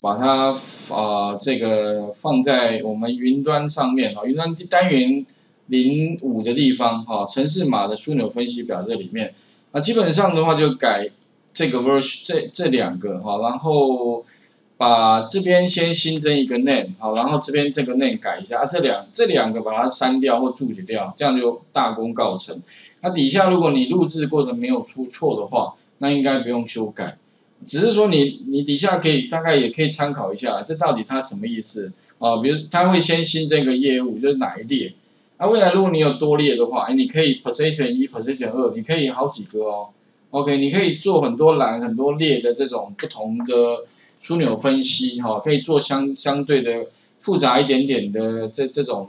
把它这个放在我们云端上面啊，云端单元05的地方哈，程式码的枢纽分析表这里面。那基本上的话就改这个 version 这两个哈，然后把这边先新增一个 name 好，然后这边这个 name 改一下，这两个把它删掉或注解掉，这样就大功告成。那底下如果你录制过程没有出错的话，那应该不用修改。 只是说你底下可以大概也可以参考一下，这到底它什么意思啊？比如它会先新增一个业务，就是哪一列？那未来如果你有多列的话，你可以 position 1、position 2，你可以好几个哦。OK， 你可以做很多栏、很多列的这种不同的枢纽分析哈，可以做相对的复杂一点点的这种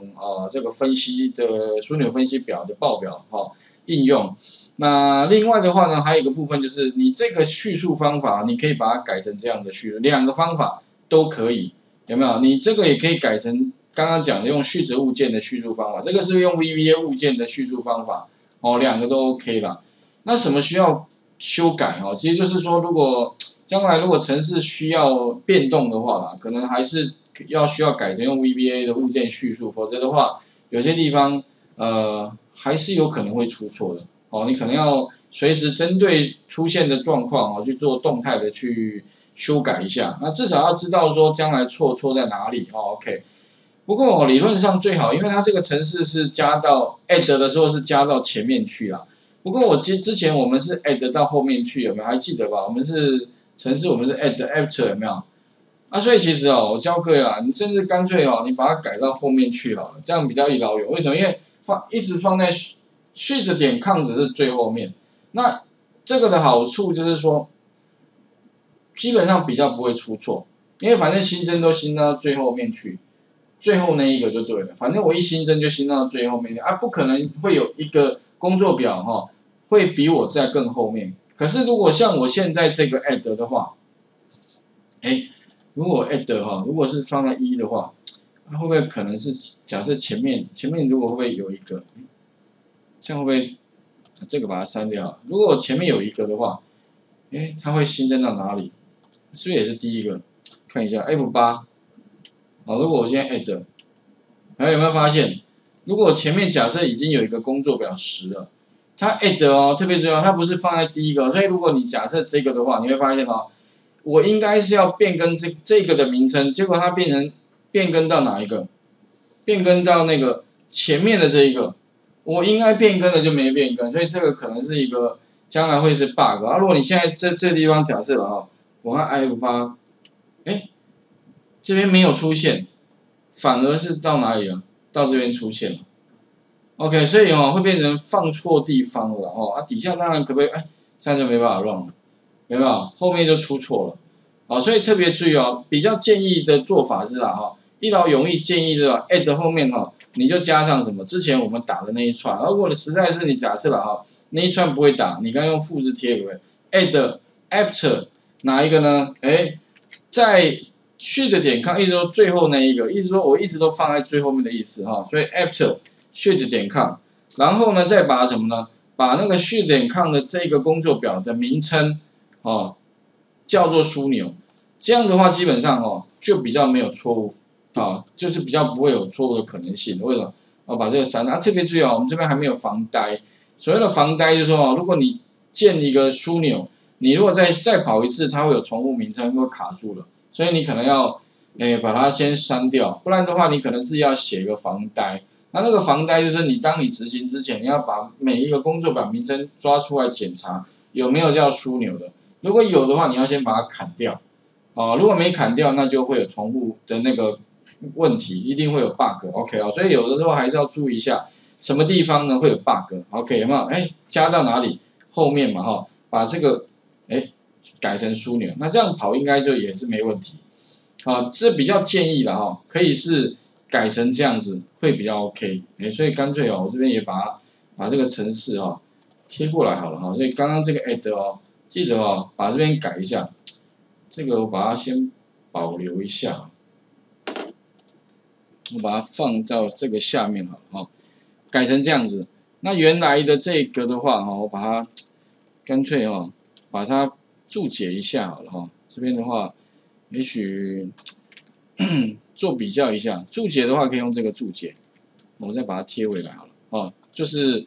这个分析的枢纽分析表的报表哈应用。 那另外的话呢，还有一个部分就是你这个叙述方法，你可以把它改成这样的叙述，两个方法都可以，有没有？你这个也可以改成刚刚讲的用序值物件的叙述方法，这个是用 VBA 物件的叙述方法，哦，两个都 OK 啦。那什么需要修改哦？其实就是说，如果将来如果程式需要变动的话啦，可能还是需要改成用 VBA 的物件叙述，否则的话，有些地方还是有可能会出错的。 哦，你可能要随时针对出现的状况去做动态的去修改一下。那至少要知道说将来错在哪里哦。OK， 不过理论上最好，因为它这个程式是加到 add 的时候是加到前面去啦。不过之前我们是 add 到后面去，有没有还记得吧？我们是程式，我们是 add after 有没有？啊，所以其实我教各位啊，你甚至干脆你把它改到后面去好了，这样比较一劳永逸。为什么？因为一直放在 shift 点 com 只是最后面，那这个的好处就是说，基本上比较不会出错，因为反正新增都新到最后面去，最后那一个就对了。反正我一新增就新到最后面，不可能会有一个工作表会比我在更后面。可是如果像我现在这个 add 的话，如果 add 如果是放在1的话，会不会可能是假设前面如果会不会有一个？ 这样会不会这个把它删掉？如果我前面有一个的话，它会新增到哪里？是不是也是第一个？看一下 F8， 好，如果我现在 add， 有没有发现？如果我前面假设已经有一个工作表10了，它 add 特别重要，它不是放在第一个，所以如果你假设这个的话，你会发现我应该是要变更这个的名称，结果它变更到哪一个？变更到那个前面的这一个。 我应该变更的就没变更，所以这个可能是一个将来会是 bug 啊。如果你现在这地方假设了我按 F8， 这边没有出现，反而是到哪里了？到这边出现了。OK， 所以会变成放错地方了底下当然可不可以？这样就没办法 run 了，有没有？后面就出错了。好，所以特别注意比较建议的做法是一劳永逸建议是add 后面你就加上什么？之前我们打的那一串，如果实在是你假设那一串不会打，你刚用复制贴对不对 ？add after 哪一个呢？在shift点 com 一直说最后那一个，意思说我一直都放在最后面的意思所以 after shift点 com， 然后呢再把什么呢？把那个shift点 com 的这个工作表的名称叫做枢纽，这样的话基本上就比较没有错误。 就是比较不会有错误的可能性。为什么？把这个删了。特别注意我们这边还没有防呆。所谓的防呆就是说，如果你建一个枢纽，你如果再跑一次，它会有重复名称，会卡住了。所以你可能要把它先删掉，不然的话，你可能自己要写一个防呆。那个防呆就是你当你执行之前，你要把每一个工作表名称抓出来检查有没有叫枢纽的。如果有的话，你要先把它砍掉。如果没砍掉，那就会有重复的那个。 问题一定会有 bug， OK 所以有的时候还是要注意一下，什么地方呢会有 bug， OK 有没有？加到哪里后面嘛把这个改成枢纽，那这样跑应该就也是没问题，这比较建议了可以是改成这样子会比较 OK， 所以干脆我这边也把这个程式贴过来好了所以刚刚这个 add 记得把这边改一下，这个我把它先保留一下。 我把它放到这个下面好了改成这样子。那原来的这个的话我把它干脆把它注解一下好了这边的话也许做比较一下，注解的话可以用这个注解，我再把它贴回来好了哦。就是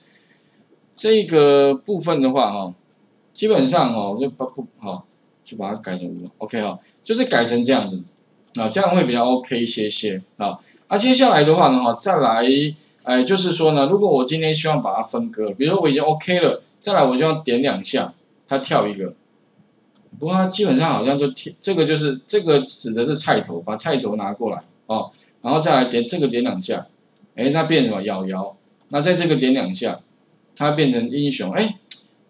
这个部分的话哈，基本上哦就不好，就把它改成 OK 哈，就是改成这样子啊，这样会比较 OK 一些些啊。啊，接下来的话呢，再来就是说呢，如果我今天希望把它分割，比如说我已经 OK 了，再来我就要点两下，它跳一个。 不过它基本上好像就贴这个，就是这个指的是菜头，把菜头拿过来哦，然后再来点这个点两下，哎，那变什么？摇摇。那在这个点两下，它变成英雄。哎，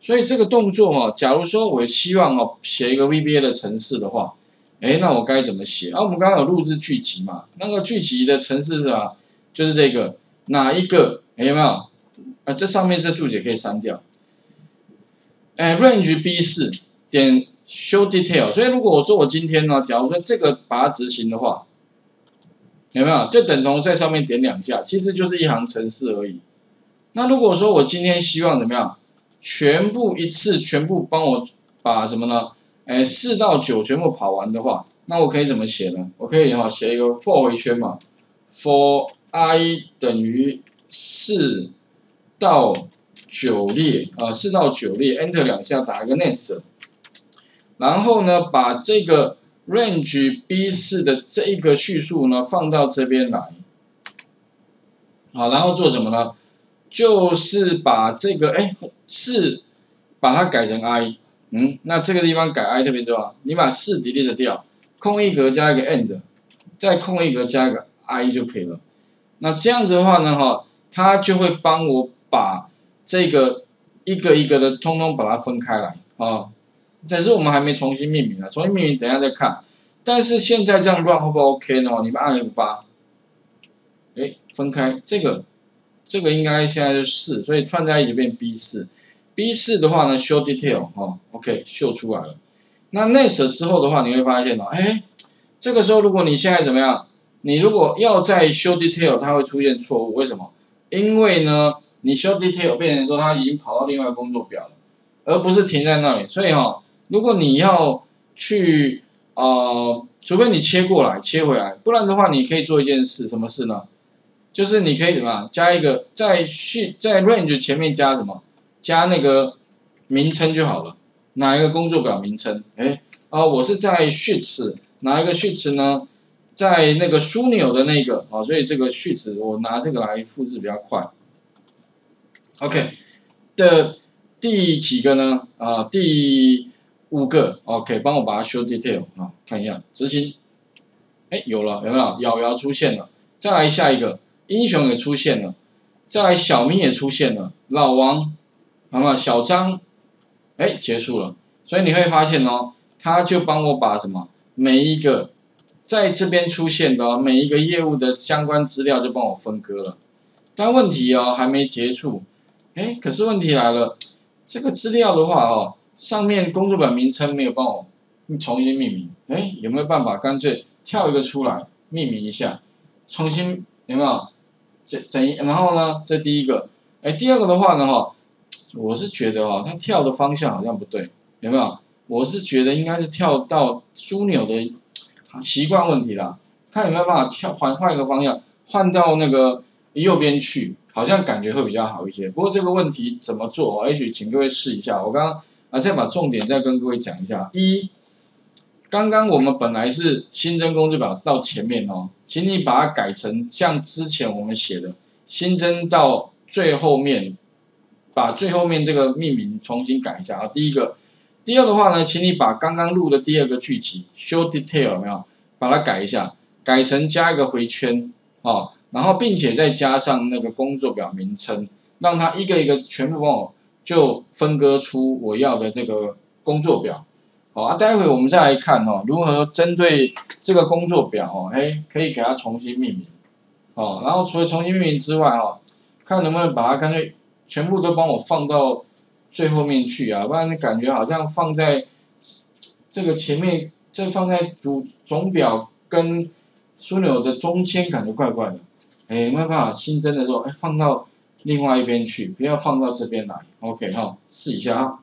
所以这个动作哦，假如说我希望哦写一个 VBA 的程式的话，哎，那我该怎么写？啊，我们刚刚有录制剧集嘛，那个剧集的程式是什么？就是这个哪一个？哎，有没有？啊，这上面这注解可以删掉。哎 ，range B4 点。 show detail， 所以如果我说我今天呢，假如说这个把它执行的话，有没有就等同在上面点两下，其实就是一行程式而已。那如果说我今天希望怎么样，全部一次全部帮我把什么呢？哎，4到9全部跑完的话，那我可以怎么写呢？我可以哈写一个 for 回圈嘛 ，for i 等于4到9列啊，4到9列 ，enter 两下打一个 next。 然后呢，把这个 range B4 的这一个叙述呢放到这边来，好，然后做什么呢？就是把这个4把它改成 i， 那这个地方改 i 特别重要，你把4 delete 掉，空一格加一个 end， 再空一格加一个 i 就可以了。那这样子的话呢，哈，它就会帮我把这个一个一个的通通把它分开来啊。 但是我们还没重新命名啊，重新命名等一下再看。但是现在这样 run 会不会 OK 呢？你们按 F8， 哎，分开这个应该现在是4，所以串在一起变 B4。B4 的话呢 ，show detail 哦 ，OK， 秀出来了。那 next 之后的话，你会发现哦，哎，这个时候如果你现在怎么样，你如果要在 show detail， 它会出现错误，为什么？因为呢，你 show detail 变成说它已经跑到另外工作表了，而不是停在那里，所以哦。 如果你要去除非你切过来、切回来，不然的话，你可以做一件事，什么事呢？就是你可以怎么样加一个在 range 前面加什么？加那个名称就好了，哪一个工作表名称？我是在 sheets 哪一个 sheets 呢？在那个枢纽的那个所以这个 sheets 我拿这个来复制比较快。OK 的第几个呢？第 5个 ，OK， 帮我把它show detail 啊，看一下执行，哎，有了，有没有？瑶瑶出现了，再来下一个，英雄也出现了，再来小明也出现了，老王，好吗？小张，哎，结束了。所以你会发现哦，他就帮我把什么每一个在这边出现的每一个业务的相关资料就帮我分割了。但问题哦还没结束，哎，可是问题来了，这个资料的话哦。 上面工作表名称没有帮我重新命名，哎，有没有办法干脆跳一个出来命名一下，重新有没有？然后呢，这第一个，哎，第二个的话呢，哈，我是觉得哈，它跳的方向好像不对，有没有？我是觉得应该是跳到枢纽的习惯问题啦，看有没有办法跳换一个方向，换到那个右边去，好像感觉会比较好一些。不过这个问题怎么做，也许请各位试一下，我刚刚。 再把重点再跟各位讲一下。一，刚刚我们本来是新增工作表到前面哦，请你把它改成像之前我们写的，新增到最后面，把最后面这个命名重新改一下啊。第一个，第二的话呢，请你把刚刚录的第二个句集 show detail 有没有，把它改一下，改成加一个回圈哦，然后并且再加上那个工作表名称，让它一个一个全部帮我。 就分割出我要的这个工作表，好啊，待会我们再来看哦，如何针对这个工作表哦，可以给它重新命名，哦，然后除了重新命名之外哦，看能不能把它干脆全部都帮我放到最后面去啊，不然感觉好像放在这个前面，这放在总表跟枢纽的中间，感觉怪怪的，没办法，新增的时候，放到。 另外一边去，不要放到这边来。OK 哈，试一下啊。